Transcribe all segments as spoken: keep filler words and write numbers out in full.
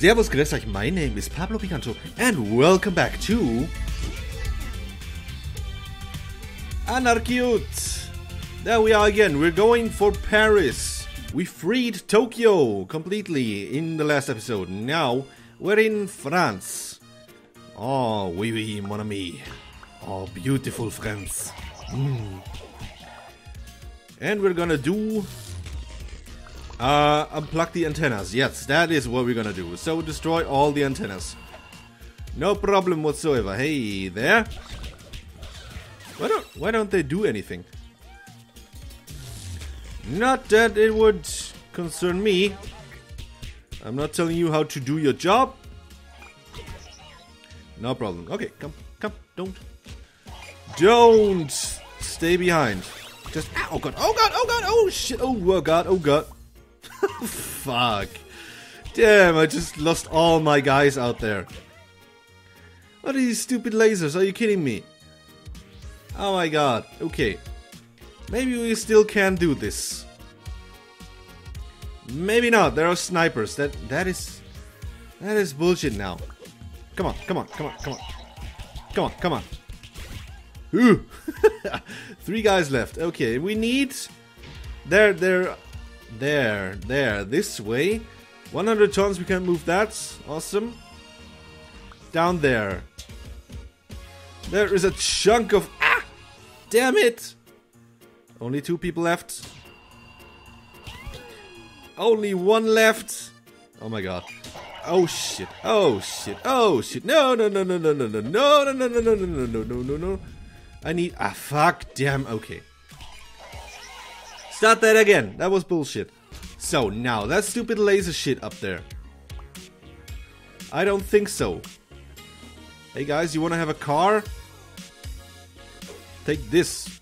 Servus, grüß euch, my name is Pablo Picanto and welcome back to Anarcute! There we are again, we're going for Paris! We freed Tokyo completely in the last episode, now we're in France. Oh, oui oui, mon ami. Oh, beautiful France. Mm. And we're gonna do... Uh, unplug the antennas. Yes, that is what we're gonna do. So destroy all the antennas. No problem whatsoever. Hey there. Why don't Why don't they do anything? Not that it would concern me. I'm not telling you how to do your job. No problem. Okay, come, come. Don't, don't stay behind. Just. Ow, oh god. Oh god. Oh god. Oh shit. Oh, oh god. Oh god. Fuck. Damn, I just lost all my guys out there. What are these stupid lasers? Are you kidding me? Oh my god. Okay. Maybe we still can do this. Maybe not. There are snipers. That that is that is bullshit now. Come on, come on, come on, come on. Come on, come on. Ooh. Three guys left. Okay, we need there there There, there, this way. one hundred tons, we can move that. Awesome. Down there. There is a chunk of... Ah! Damn it! Only two people left. Only one left. Oh my god. Oh shit. Oh shit. Oh shit. No, no, no, no, no, no, no, no, no, no, no, no, no, no, no, no, no. I need... Ah, fuck. Damn, okay. Start that again. That was bullshit. So now that stupid laser shit up there. I don't think so. Hey guys, you wanna have a car? Take this.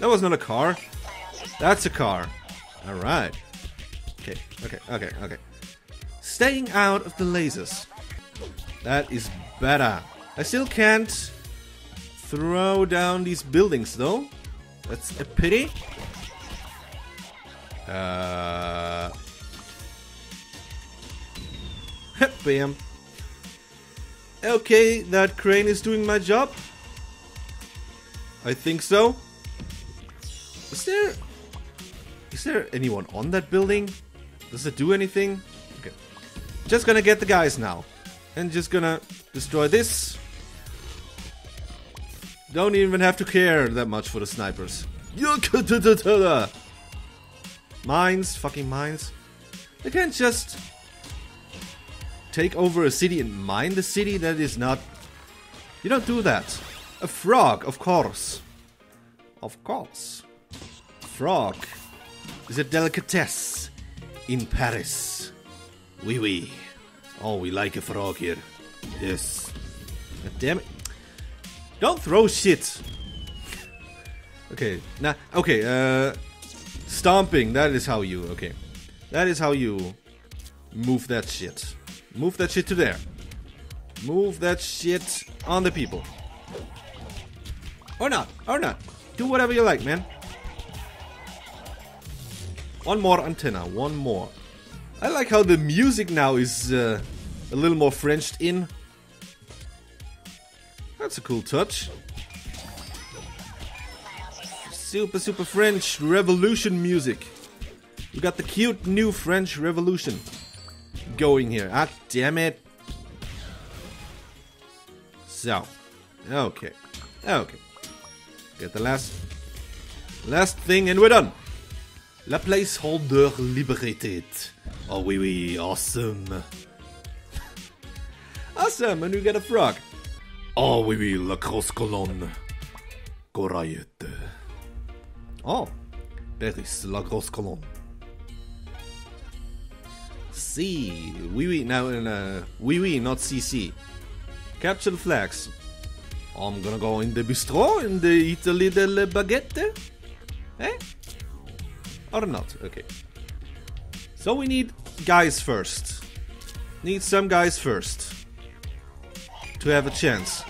That was not a car. That's a car. Alright. Okay, okay, okay, okay. Staying out of the lasers. That is better. I still can't throw down these buildings though. That's a pity. Uh, bam. Okay, that crane is doing my job. I think so. Is there... Is there anyone on that building? Does it do anything? Okay. Just gonna get the guys now. And just gonna destroy this. Don't even have to care that much for the snipers. Mines, fucking mines. They can't just take over a city and mine the city. That is not... You don't do that. A frog, of course. Of course. Frog is a delicatessen in Paris. Oui, oui. Oh, we like a frog here. Yes. God damn it. Don't throw shit. Okay. Nah, okay, uh... stomping, that is how you, okay. That is how you move that shit. Move that shit to there. Move that shit on the people. Or not, or not. Do whatever you like, man. One more antenna, one more. I like how the music now is uh, a little more Frenched in. That's a cool touch. Super, super French Revolution music. We got the cute new French Revolution going here. Ah, damn it. So, okay. Okay. Get the last last thing and we're done. La placeholder liberated. Oh, oui, oui. Awesome. Awesome. And we got a frog. Oh, oui, oui. La grosse colonne. Corayette. Oh, Paris, la grosse colonne. C, oui, oui, now in uh, oui, oui, not C C. Capture the flags. I'm gonna go in the bistro, in the Italy delle baguette. Eh? Or not, okay. So we need guys first. Need some guys first. To have a chance.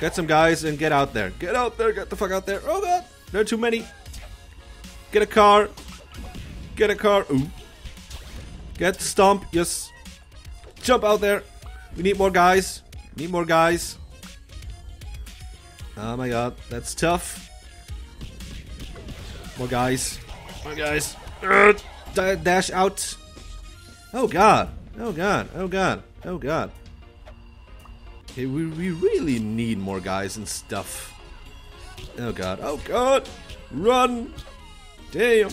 Get some guys and get out there. Get out there, get the fuck out there. Oh god! There are too many. Get a car. Get a car. Ooh. Get stomped. Yes. Jump out there. We need more guys. Need more guys. Oh my god, that's tough. More guys. More guys. Dash out. Oh god. Oh god. Oh god. Oh god. Okay, we, we really need more guys and stuff. Oh god. Oh god. Run. Damn.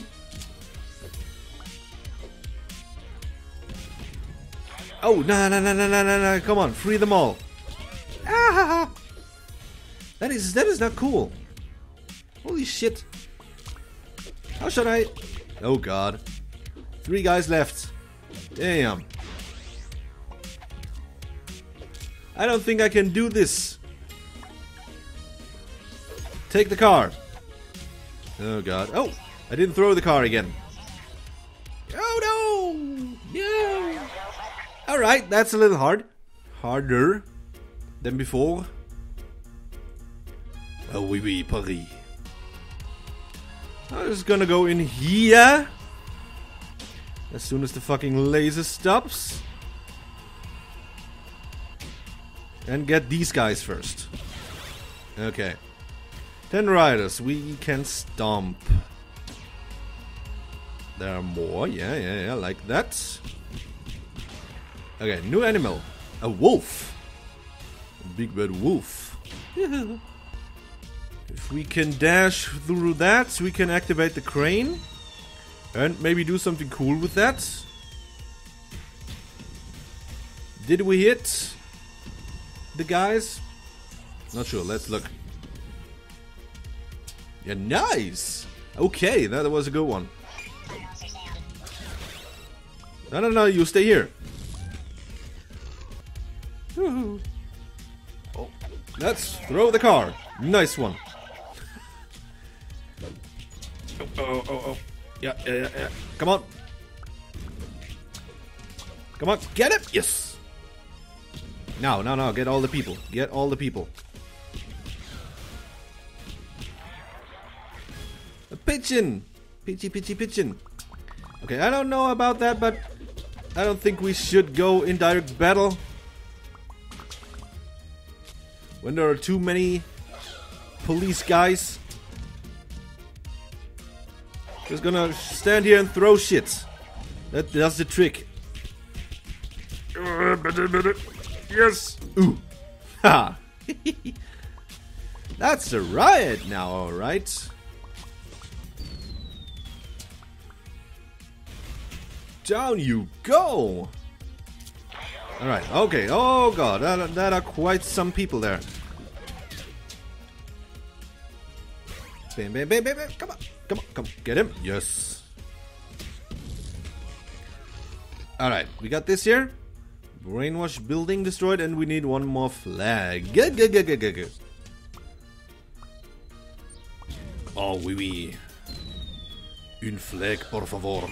Oh, no, no, no, no, no, no, no, come on, free them all. Ah, that is, that is not cool. Holy shit. How should I? Oh, God. Three guys left. Damn. I don't think I can do this. Take the car. Oh, God. Oh, I didn't throw the car again. Oh, no. Yeah. Alright, that's a little hard. Harder than before. Oh oui oui, Paris. I'm just gonna go in here. As soon as the fucking laser stops. And get these guys first. Okay. Ten riders, we can stomp. There are more, yeah, yeah, yeah, like that. Okay, new animal. A wolf. A big bad wolf. Yeah. If we can dash through that, we can activate the crane. And maybe do something cool with that. Did we hit the guys? Not sure, let's look. Yeah, nice! Okay, that was a good one. No, no, no, you stay here. Oh, let's throw the car. Nice one. Oh, oh, oh, oh. Yeah, yeah, yeah, yeah. Come on. Come on, get it. Yes. No, no, no. Get all the people. Get all the people. A pigeon. Pitchy, pitchy, pigeon. Okay, I don't know about that, but I don't think we should go in direct battle. When there are too many police guys. Just gonna stand here and throw shit. That, that's the trick. Yes! Ooh! Ha! That's a riot now, alright. Down you go! Alright, okay, oh god, that, that are quite some people there. Bam, bam, bam, bam, bam, come on, come on, come on, get him, yes. Alright, we got this here. Brainwash building destroyed and we need one more flag. Good, good, good, good, good, good. Oh, oui, oui. Une flag, por favor.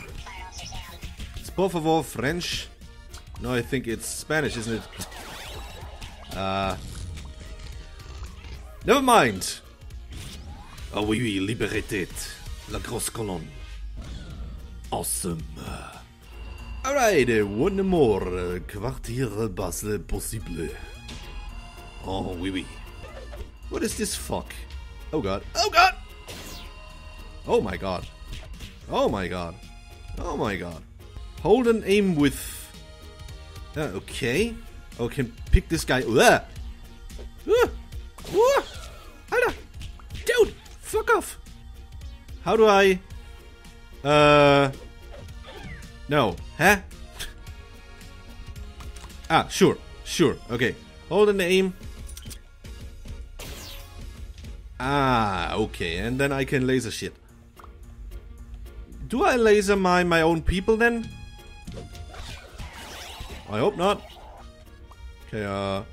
It's por favor French. No, I think it's Spanish, isn't it? Uh, never mind. Oh oui, oui, liberté, la grosse colonne. Awesome. Alright, one more. Quartier bas possible. Oh oui, oui. What is this fuck? Oh god. Oh god! Oh my god. Oh my god. Oh my god. Hold and aim with... Uh, okay. Oh, can pick this guy. Uh. Uh. Uh. Dude, fuck off. How do I? Uh. No. Huh? Ah, sure. Sure. Okay. Hold an aim. Ah, okay. And then I can laser shit. Do I laser my, my own people then? I hope not. Okay, uh...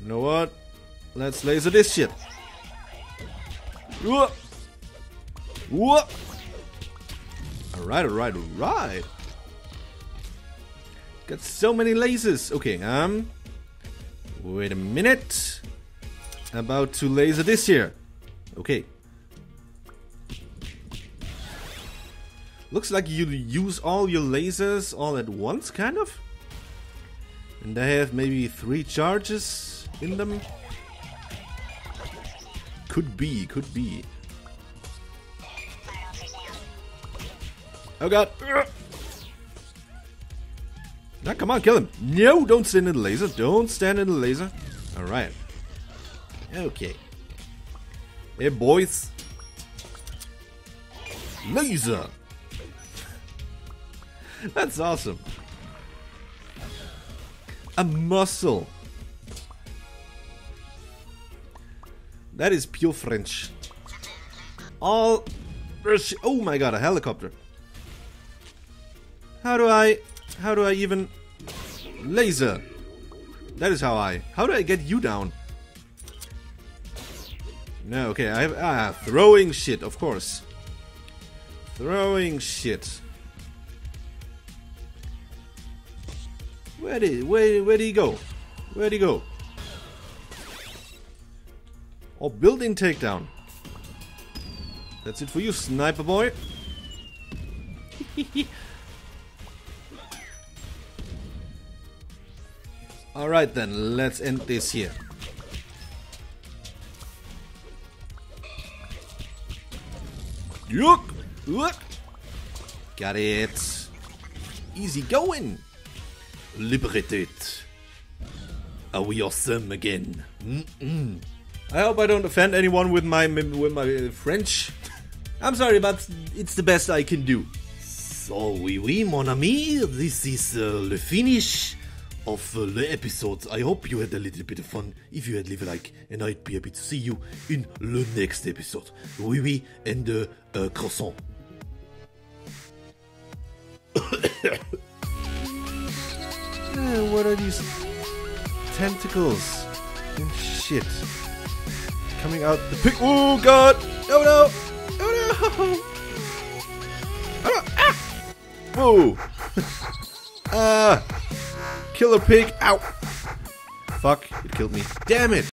you know what? Let's laser this shit. Whoa! Whoa! Alright, alright, alright. Got so many lasers. Okay, um... wait a minute. About to laser this here. Okay. Looks like you use all your lasers all at once, kind of? And they have maybe three charges in them? Could be, could be. Oh god! Now come on, kill him! No, don't stand in the laser, don't stand in the laser. Alright. Okay. Hey boys. Laser! That's awesome. A muscle. That is pure French. All... Oh my god, a helicopter. How do I... How do I even... Laser. That is how I... How do I get you down? No, okay, I have... Ah, throwing shit, of course. Throwing shit. Where did where where did he go? Where did he go? Oh, building takedown. That's it for you, sniper boy. All right then, let's end this here. Look, look. Got it. Easy going. Liberated. Are we awesome again? Mm-mm. I hope I don't offend anyone with my with my French. I'm sorry, but it's the best I can do. So oui, oui, mon ami. This is uh, the finish of uh, the episode. I hope you had a little bit of fun. If you had, leave a like, and I'd be happy to see you in the next episode. Oui, oui, and uh, uh, croissant. Uh, what are these tentacles and shit coming out the pig? Oh god! Oh no! Oh no! Oh no! Ah! Whoa! Ah! uh, killer pig! Ow! Fuck! It killed me! Damn it!